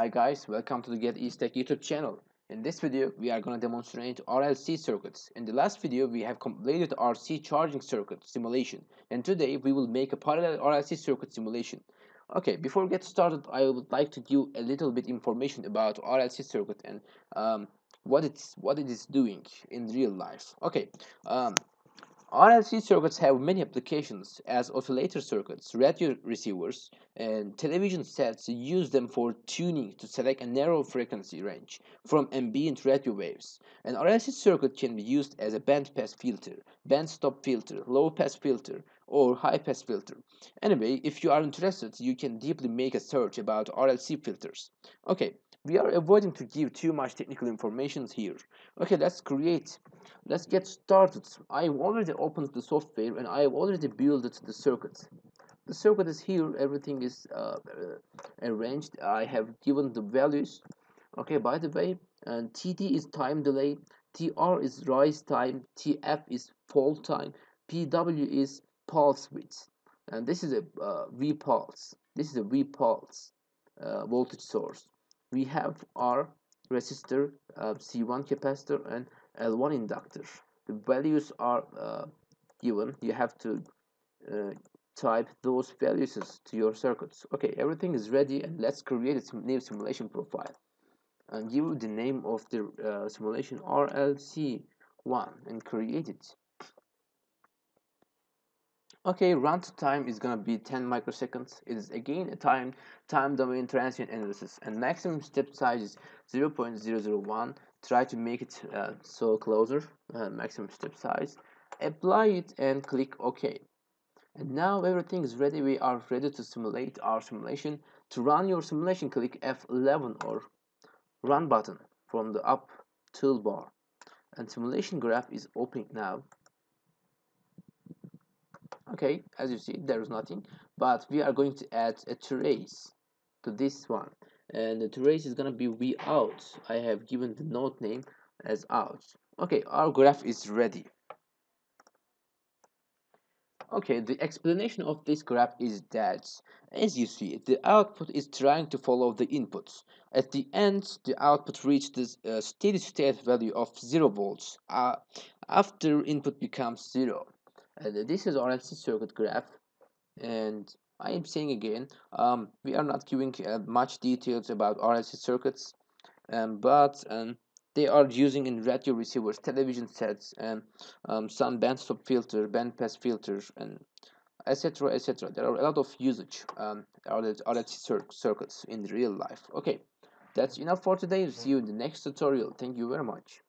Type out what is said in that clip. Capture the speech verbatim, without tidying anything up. Hi guys, welcome to the GetEStack YouTube channel. In this video, we are going to demonstrate R L C circuits. In the last video, we have completed R C charging circuit simulation, and today we will make a parallel R L C circuit simulation. Okay, before we get started, I would like to give a little bit information about R L C circuit and um, what it's what it is doing in real life. Okay. Um, R L C circuits have many applications as oscillator circuits, radio receivers, and television sets use them for tuning to select a narrow frequency range from ambient radio waves. An R L C circuit can be used as a bandpass filter, bandstop filter, low-pass filter, or high-pass filter. Anyway, if you are interested, you can deeply make a search about R L C filters. Okay, we are avoiding to give too much technical information here. Okay, let's create, let's get started. I've already opened the software and I've already built the circuit. The circuit is here, everything is uh, arranged. I have given the values. Okay, by the way, and T D is time delay, T R is rise time, T F is fall time, P W is pulse width, and this is a uh, V-pulse. This is a V-pulse uh, voltage source. We have R resistor, uh, C one capacitor, and L one inductor. The values are uh, given. You have to uh, type those values to your circuits. Okay, everything is ready, and let's create a new simulation profile and give the name of the uh, simulation R L C one and create it. Okay, runtime is gonna be ten microseconds. It is again a time time domain transient analysis, and maximum step size is zero point zero zero one. Try to make it uh, so closer, uh, maximum step size. Apply it and click OK. And now everything is ready. We are ready to simulate our simulation. To run your simulation, click F eleven or Run button from the up toolbar. And simulation graph is opening now. Okay, as you see, there is nothing, but we are going to add a trace to this one, and the trace is gonna be V out. I have given the node name as out. Okay, our graph is ready. Okay, the explanation of this graph is that, as you see, the output is trying to follow the inputs. At the end, the output reached this uh, steady state value of zero volts uh, after input becomes zero. And this is R L C circuit graph, and I am saying again, um, we are not giving uh, much details about R L C circuits, um, but um, they are using in radio receivers, television sets, and um, some bandstop filter, bandpass filters, and et cetera, et cetera. There are a lot of usage um, R L C circuits in real life. Okay, that's enough for today. See you in the next tutorial. Thank you very much.